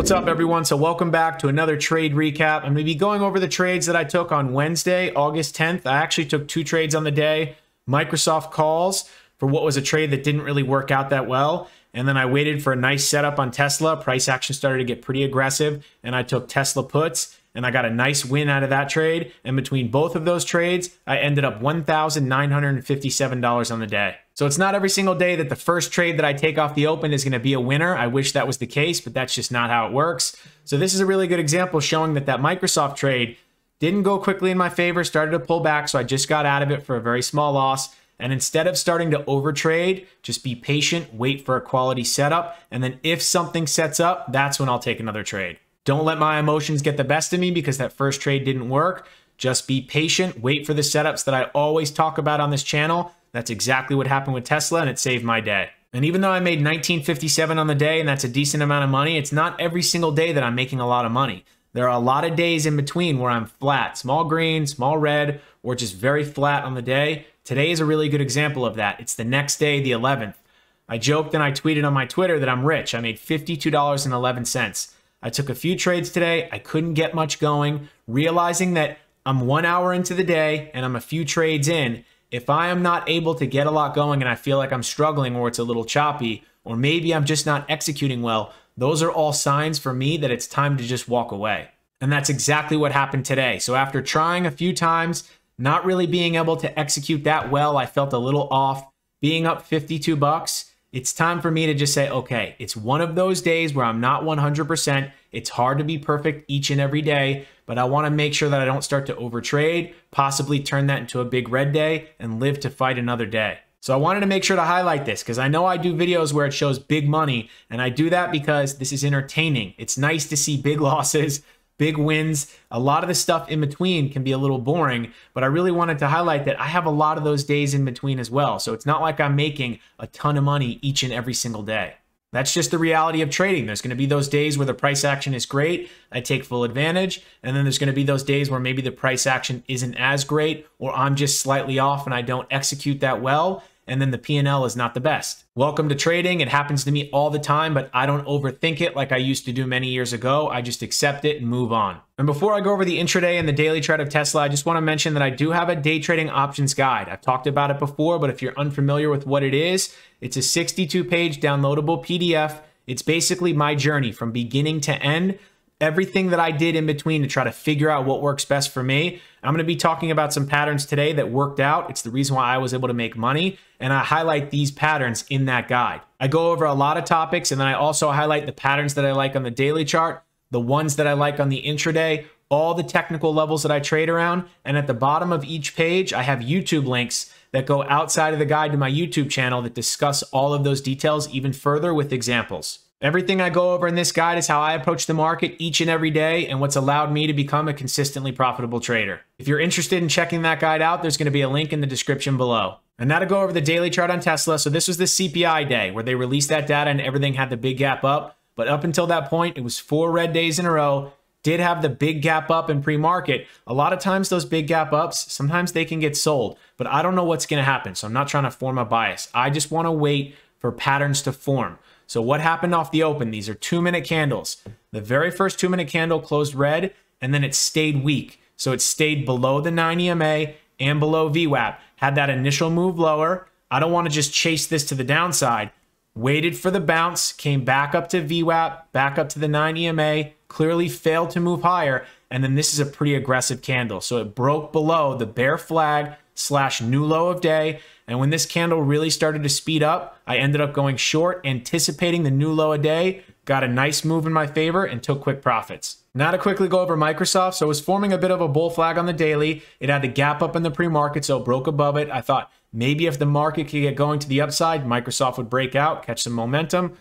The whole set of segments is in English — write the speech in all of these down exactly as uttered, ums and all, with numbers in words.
What's up, everyone? So welcome back to another trade recap. I'm going to be going over the trades that I took on Wednesday, August tenth. I actually took two trades on the day. Microsoft calls for what was a trade that didn't really work out that well. And then I waited for a nice setup on Tesla. Price action started to get pretty aggressive, and I took Tesla puts, and I got a nice win out of that trade. And between both of those trades, I ended up one thousand nine hundred fifty-seven dollars on the day. So it's not every single day that the first trade that I take off the open is going to be a winner. I wish that was the case, but that's just not how it works. So this is a really good example showing that that Microsoft trade didn't go quickly in my favor, started to pull back. So I just got out of it for a very small loss. And instead of starting to overtrade, just be patient, wait for a quality setup. And then if something sets up, that's when I'll take another trade. Don't let my emotions get the best of me because that first trade didn't work. Just be patient, wait for the setups that I always talk about on this channel. That's exactly what happened with Tesla, and it saved my day. And even though I made nineteen fifty-seven on the day, and that's a decent amount of money, it's not every single day that I'm making a lot of money. There are a lot of days in between where I'm flat, small green, small red, or just very flat on the day. Today is a really good example of that. It's the next day, the eleventh. I joked and I tweeted on my Twitter that I'm rich. I made fifty-two dollars and eleven cents. I took a few trades today. I couldn't get much going, realizing that I'm one hour into the day and I'm a few trades in. If I am not able to get a lot going and I feel like I'm struggling, or it's a little choppy, or maybe I'm just not executing well, those are all signs for me that it's time to just walk away. And that's exactly what happened today. So after trying a few times, not really being able to execute that well, I felt a little off. Being up fifty-two bucks, it's time for me to just say, okay, it's one of those days where I'm not one hundred percent. It's hard to be perfect each and every day, but I want to make sure that I don't start to overtrade, possibly turn that into a big red day and live to fight another day. So I wanted to make sure to highlight this because I know I do videos where it shows big money, and I do that because this is entertaining. It's nice to see big losses, big wins. A lot of the stuff in between can be a little boring, but I really wanted to highlight that I have a lot of those days in between as well. So it's not like I'm making a ton of money each and every single day. That's just the reality of trading. There's going to be those days where the price action is great. I take full advantage. And then there's going to be those days where maybe the price action isn't as great, or I'm just slightly off and I don't execute that well. And then the P and L is not the best. Welcome to trading. It happens to me all the time, but I don't overthink it like I used to do many years ago. I just accept it and move on. And before I go over the intraday and the daily chart of Tesla, I just want to mention that I do have a day trading options guide. I've talked about it before, but if you're unfamiliar with what it is, it's a sixty-two page downloadable P D F. It's basically my journey from beginning to end, everything that I did in between to try to figure out what works best for me. I'm going to be talking about some patterns today that worked out. It's the reason why I was able to make money. And I highlight these patterns in that guide. I go over a lot of topics, and then I also highlight the patterns that I like on the daily chart, the ones that I like on the intraday, all the technical levels that I trade around. And at the bottom of each page, I have YouTube links that go outside of the guide to my YouTube channel that discuss all of those details even further with examples. Everything I go over in this guide is how I approach the market each and every day and what's allowed me to become a consistently profitable trader. If you're interested in checking that guide out, there's going to be a link in the description below. And now to go over the daily chart on Tesla. So this was the C P I day where they released that data and everything had the big gap up. But up until that point, it was four red days in a row. Did have the big gap up in pre-market. A lot of times those big gap ups, sometimes they can get sold, but I don't know what's going to happen. So I'm not trying to form a bias. I just want to wait for patterns to form. So what happened off the open? These are two minute candles. The very first two minute candle closed red, and then it stayed weak. So it stayed below the nine E M A and below V WAP. Had that initial move lower. I don't want to just chase this to the downside. Waited for the bounce, came back up to V WAP, back up to the nine E M A, clearly failed to move higher. And then this is a pretty aggressive candle. So it broke below the bear flag slash new low of day. And when this candle really started to speed up, I ended up going short, anticipating the new low a day, got a nice move in my favor and took quick profits. Now to quickly go over Microsoft. So it was forming a bit of a bull flag on the daily. It had the gap up in the pre-market, so it broke above it. I thought maybe if the market could get going to the upside, Microsoft would break out, catch some momentum.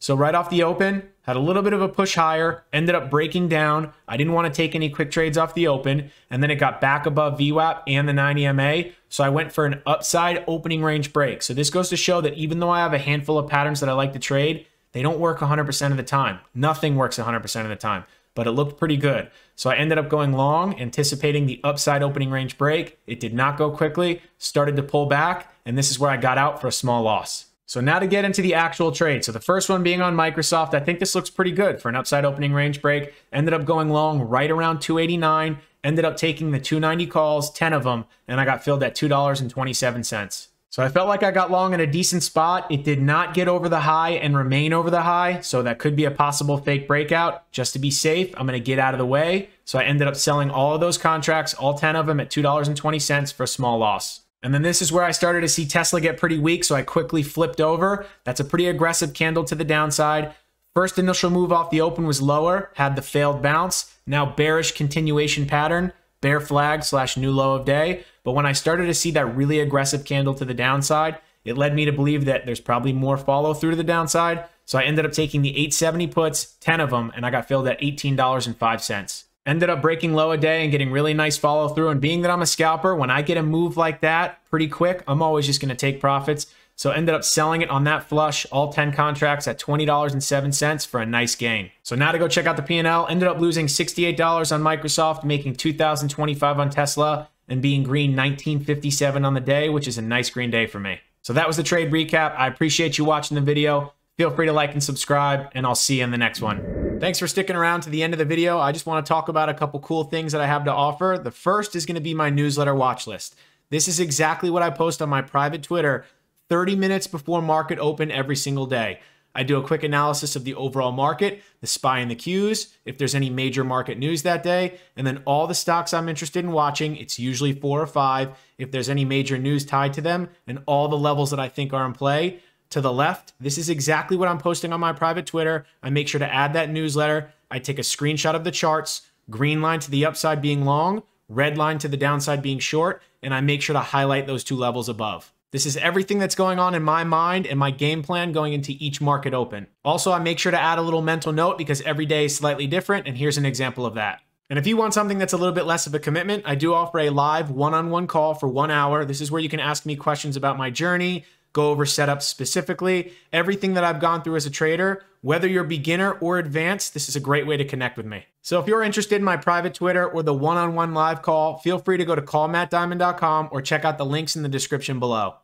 So right off the open, had a little bit of a push higher, ended up breaking down. I didn't want to take any quick trades off the open. And then it got back above V WAP and the nine E M A. So I went for an upside opening range break. So this goes to show that even though I have a handful of patterns that I like to trade, they don't work one hundred percent of the time. Nothing works one hundred percent of the time, but it looked pretty good. So I ended up going long, anticipating the upside opening range break. It did not go quickly, started to pull back, and this is where I got out for a small loss. So now to get into the actual trade. So the first one being on Microsoft, I think this looks pretty good for an upside opening range break. Ended up going long right around two eighty-nine, ended up taking the two ninety calls, ten of them, and I got filled at two dollars and twenty-seven cents. So I felt like I got long in a decent spot. It did not get over the high and remain over the high, so that could be a possible fake breakout. Just to be safe, I'm gonna get out of the way. So I ended up selling all of those contracts, all ten of them at two dollars and twenty cents for a small loss. And then this is where I started to see Tesla get pretty weak, so I quickly flipped over. That's a pretty aggressive candle to the downside. First initial move off the open was lower, had the failed bounce. Now bearish continuation pattern, bear flag slash new low of day. But when I started to see that really aggressive candle to the downside, it led me to believe that there's probably more follow through to the downside. So I ended up taking the eight seventy puts, ten of them, and I got filled at eighteen dollars and five cents. Ended up breaking low a day and getting really nice follow through. And being that I'm a scalper, when I get a move like that pretty quick, I'm always just going to take profits. So ended up selling it on that flush, all ten contracts at twenty dollars and seven cents for a nice gain. So now to go check out the P and L, ended up losing sixty-eight dollars on Microsoft, making two thousand twenty-five dollars on Tesla, and being green nineteen fifty-seven on the day, which is a nice green day for me. So that was the trade recap. I appreciate you watching the video. Feel free to like and subscribe, and I'll see you in the next one. Thanks for sticking around to the end of the video. I just want to talk about a couple cool things that I have to offer. The first is going to be my newsletter watch list. This is exactly what I post on my private Twitter thirty minutes before market open every single day. I do a quick analysis of the overall market, the S P Y and the Qs, if there's any major market news that day, and then all the stocks I'm interested in watching. It's usually four or five, if there's any major news tied to them, and all the levels that I think are in play. To the left, this is exactly what I'm posting on my private Twitter. I make sure to add that newsletter. I take a screenshot of the charts, green line to the upside being long, red line to the downside being short, and I make sure to highlight those two levels above. This is everything that's going on in my mind and my game plan going into each market open. Also, I make sure to add a little mental note because every day is slightly different, and here's an example of that. And if you want something that's a little bit less of a commitment, I do offer a live one-on-one call for one hour. This is where you can ask me questions about my journey, go over setups specifically, everything that I've gone through as a trader. Whether you're beginner or advanced, this is a great way to connect with me. So if you're interested in my private Twitter or the one-on-one live call, feel free to go to call matt diamond dot com or check out the links in the description below.